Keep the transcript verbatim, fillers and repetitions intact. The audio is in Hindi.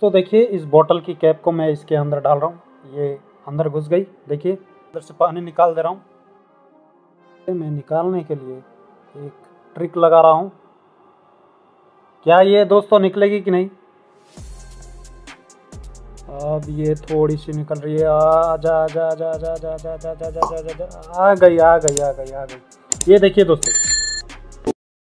तो देखिए इस बोतल की कैप को मैं इसके अंदर डाल रहा हूँ, ये अंदर घुस गई। देखिए अंदर से पानी निकाल दे रहा हूँ। मैं निकालने के लिए एक ट्रिक लगा रहा हूँ। क्या ये दोस्तों निकलेगी कि नहीं? अब ये थोड़ी सी निकल रही है। आ जा जा जा जा जा जा जा जा जा जा आ गई आ गई आ गई आ गई। ये देखिए दोस्तों।